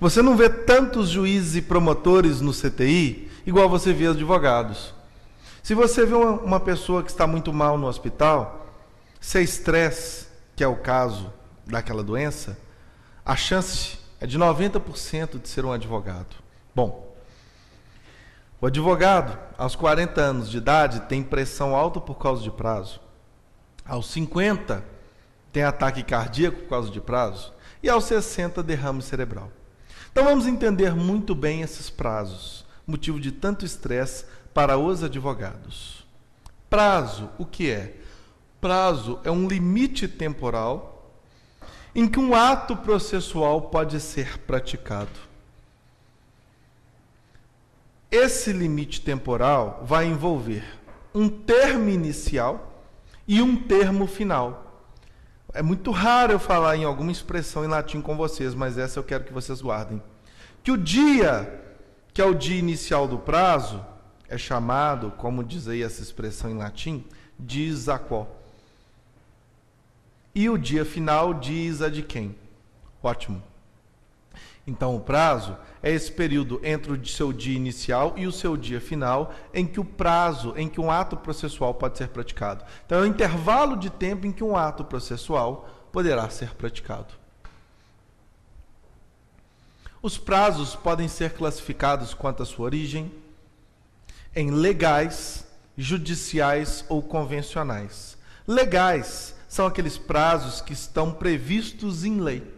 Você não vê tantos juízes e promotores no CTI igual você vê advogados. Se você vê uma pessoa que está muito mal no hospital, se é estresse, que é o caso daquela doença, a chance é de 90% de ser um advogado. Bom, o advogado, aos 40 anos de idade, tem pressão alta por causa de prazo. Aos 50, tem ataque cardíaco por causa de prazo. E aos 60, derrame cerebral. Então vamos entender muito bem esses prazos, motivo de tanto estresse para os advogados. Prazo, o que é? Prazo é um limite temporal em que um ato processual pode ser praticado. Esse limite temporal vai envolver um termo inicial e um termo final. É muito raro eu falar em alguma expressão em latim com vocês, mas essa eu quero que vocês guardem. Que o dia, que é o dia inicial do prazo, é chamado, como diz aí essa expressão em latim, dies a quo. E o dia final diz ad quem. Ótimo. Então, o prazo é esse período entre o seu dia inicial e o seu dia final, em que o prazo, em que um ato processual pode ser praticado. Então, é o intervalo de tempo em que um ato processual poderá ser praticado. Os prazos podem ser classificados quanto à sua origem, em legais, judiciais ou convencionais. Legais são aqueles prazos que estão previstos em lei.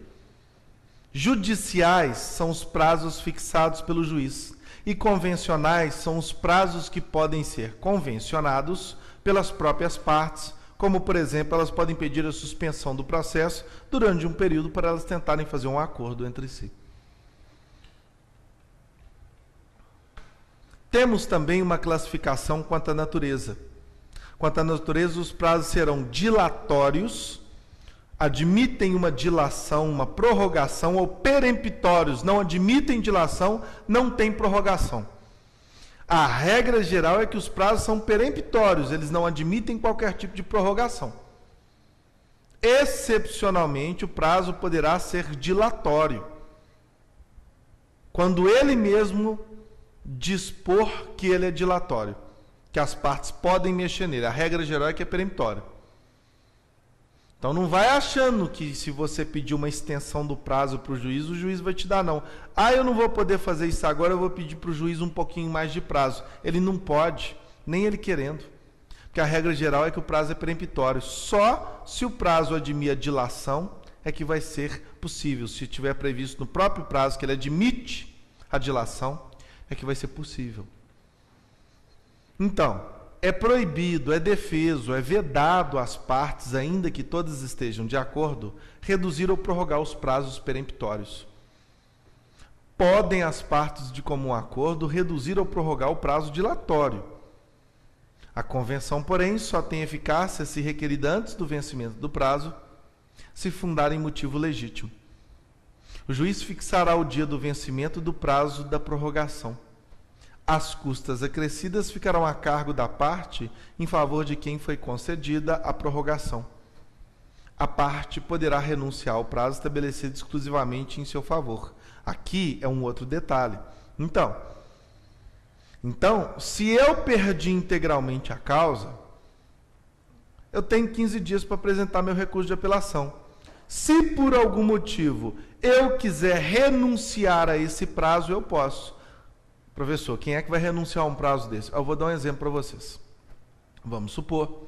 Judiciais são os prazos fixados pelo juiz. E convencionais são os prazos que podem ser convencionados pelas próprias partes, como, por exemplo, elas podem pedir a suspensão do processo durante um período para elas tentarem fazer um acordo entre si. Temos também uma classificação quanto à natureza. Quanto à natureza, os prazos serão dilatórios, admitem uma dilação, uma prorrogação, ou peremptórios, não admitem dilação, não tem prorrogação. A regra geral é que os prazos são peremptórios, eles não admitem qualquer tipo de prorrogação. Excepcionalmente, o prazo poderá ser dilatório, quando ele mesmo dispor que ele é dilatório, que as partes podem mexer nele. A regra geral é que é peremptória. Então não vai achando que se você pedir uma extensão do prazo para o juiz vai te dar não. Ah, eu não vou poder fazer isso agora, eu vou pedir para o juiz um pouquinho mais de prazo. Ele não pode, nem ele querendo. Porque a regra geral é que o prazo é peremptório. Só se o prazo admite a dilação é que vai ser possível. Se tiver previsto no próprio prazo que ele admite a dilação, é que vai ser possível. Então, é proibido, é defeso, é vedado às partes, ainda que todas estejam de acordo, reduzir ou prorrogar os prazos peremptórios. Podem as partes de comum acordo reduzir ou prorrogar o prazo dilatório. A convenção, porém, só tem eficácia se requerida antes do vencimento do prazo, se fundar em motivo legítimo. O juiz fixará o dia do vencimento do prazo da prorrogação. As custas acrescidas ficarão a cargo da parte em favor de quem foi concedida a prorrogação. A parte poderá renunciar ao prazo estabelecido exclusivamente em seu favor. Aqui é um outro detalhe. Então, se eu perdi integralmente a causa, eu tenho 15 dias para apresentar meu recurso de apelação. Se por algum motivo eu quiser renunciar a esse prazo, eu posso. Professor, quem é que vai renunciar a um prazo desse? Eu vou dar um exemplo para vocês. Vamos supor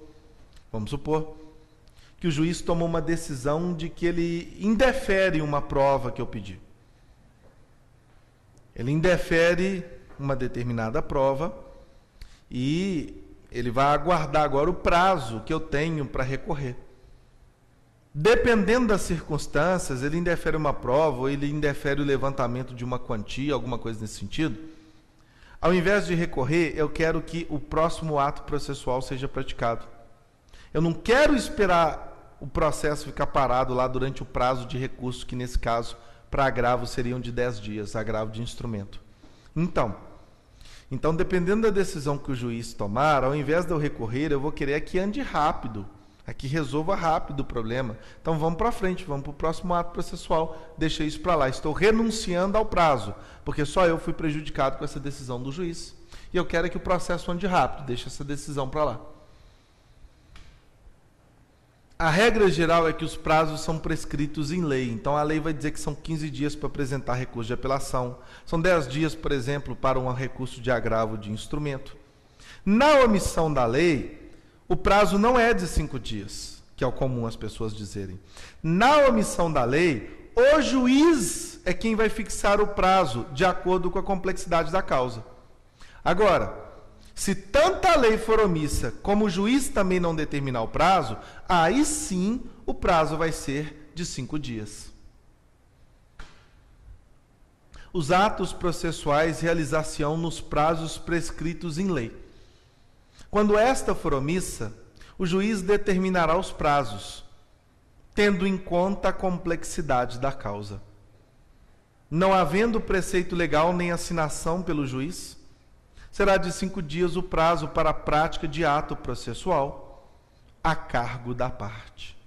que o juiz tomou uma decisão de que ele indefere uma prova que eu pedi. Ele indefere uma determinada prova e ele vai aguardar agora o prazo que eu tenho para recorrer. Dependendo das circunstâncias, ele indefere uma prova ou ele indefere o levantamento de uma quantia, alguma coisa nesse sentido. Ao invés de recorrer, eu quero que o próximo ato processual seja praticado. Eu não quero esperar o processo ficar parado lá durante o prazo de recurso, que nesse caso, para agravo, seriam de 10 dias, agravo de instrumento. Então, dependendo da decisão que o juiz tomar, ao invés de eu recorrer, eu vou querer que ande rápido. é que resolva rápido o problema. Então vamos para frente, vamos para o próximo ato processual, deixa isso para lá. Estou renunciando ao prazo, porque só eu fui prejudicado com essa decisão do juiz. E eu quero é que o processo ande rápido, deixa essa decisão para lá. A regra geral é que os prazos são prescritos em lei. Então, a lei vai dizer que são 15 dias para apresentar recurso de apelação. São 10 dias, por exemplo, para um recurso de agravo de instrumento. Na omissão da lei, o prazo não é de 5 dias, que é o comum as pessoas dizerem. Na omissão da lei, o juiz é quem vai fixar o prazo de acordo com a complexidade da causa. Agora, se tanto a lei for omissa, como o juiz também não determinar o prazo, aí sim o prazo vai ser de 5 dias. Os atos processuais realizar-se-ão nos prazos prescritos em lei. Quando esta for omissa, o juiz determinará os prazos, tendo em conta a complexidade da causa. Não havendo preceito legal nem assinação pelo juiz, será de 5 dias o prazo para a prática de ato processual a cargo da parte.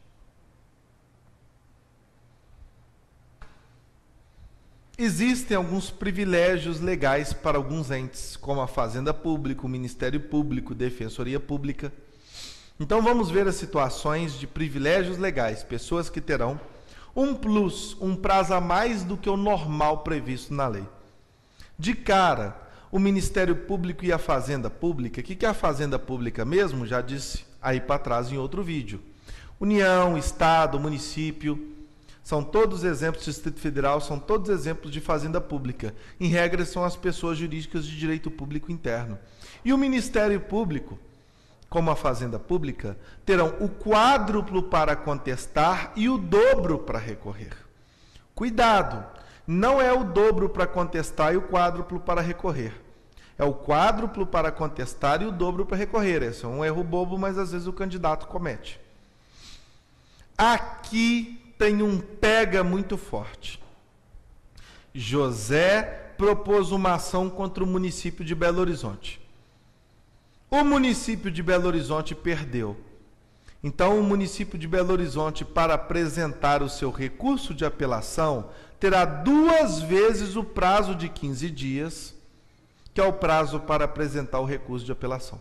Existem alguns privilégios legais para alguns entes, como a Fazenda Pública, o Ministério Público, Defensoria Pública. Então vamos ver as situações de privilégios legais, pessoas que terão um plus, um prazo a mais do que o normal previsto na lei. De cara, o Ministério Público e a Fazenda Pública. O que é a Fazenda Pública mesmo? Já disse aí para trás em outro vídeo. União, Estado, município, são todos exemplos, Distrito Federal, são todos exemplos de Fazenda Pública. Em regra, são as pessoas jurídicas de direito público interno. E o Ministério Público, como a Fazenda Pública, terão o quádruplo para contestar e o dobro para recorrer. Cuidado! Não é o dobro para contestar e o quádruplo para recorrer. É o quádruplo para contestar e o dobro para recorrer. Esse é um erro bobo, mas às vezes o candidato comete. Aqui tem um pega muito forte. José propôs uma ação contra o município de Belo Horizonte. O município de Belo Horizonte perdeu. Então, o município de Belo Horizonte, para apresentar o seu recurso de apelação, terá 2 vezes o prazo de 15 dias, que é o prazo para apresentar o recurso de apelação.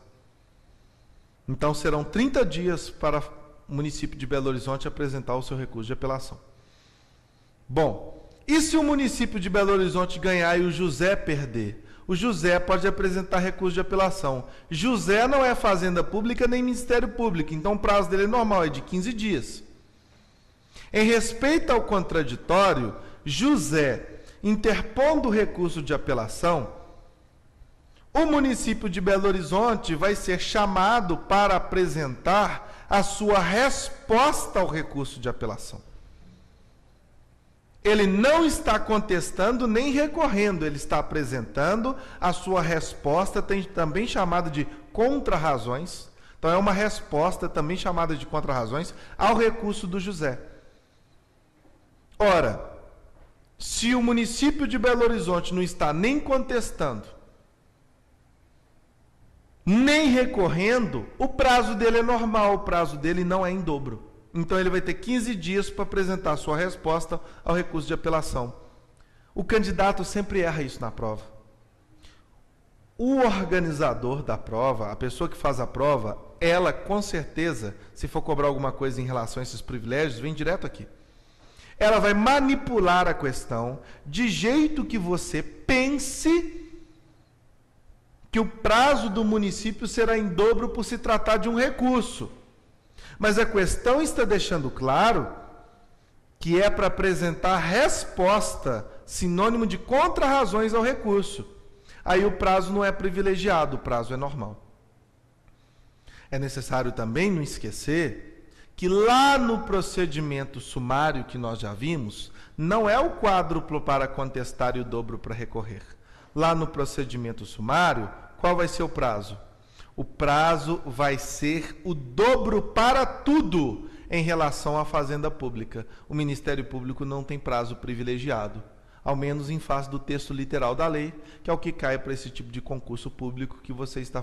Então, serão 30 dias para o município de Belo Horizonte apresentar o seu recurso de apelação. Bom, e se o município de Belo Horizonte ganhar e o José perder? O José pode apresentar recurso de apelação. José não é Fazenda Pública nem Ministério Público, então o prazo dele é normal, é de 15 dias. Em respeito ao contraditório, José, interpondo o recurso de apelação, o município de Belo Horizonte vai ser chamado para apresentar a sua resposta ao recurso de apelação. Ele não está contestando nem recorrendo, ele está apresentando a sua resposta, também chamada de contra-razões. Então é uma resposta também chamada de contra-razões ao recurso do José. Ora, se o município de Belo Horizonte não está nem contestando, nem recorrendo, o prazo dele é normal, o prazo dele não é em dobro. Então, ele vai ter 15 dias para apresentar sua resposta ao recurso de apelação. O candidato sempre erra isso na prova. O organizador da prova, a pessoa que faz a prova, ela, com certeza, se for cobrar alguma coisa em relação a esses privilégios, vem direto aqui. Ela vai manipular a questão de jeito que você pense que o prazo do município será em dobro por se tratar de um recurso. Mas a questão está deixando claro que é para apresentar resposta, sinônimo de contra-razões ao recurso. Aí o prazo não é privilegiado, o prazo é normal. É necessário também não esquecer que lá no procedimento sumário que nós já vimos, não é o quádruplo para contestar e o dobro para recorrer. Lá no procedimento sumário, qual vai ser o prazo? O prazo vai ser o dobro para tudo em relação à Fazenda Pública. O Ministério Público não tem prazo privilegiado, ao menos em face do texto literal da lei, que é o que cai para esse tipo de concurso público que você está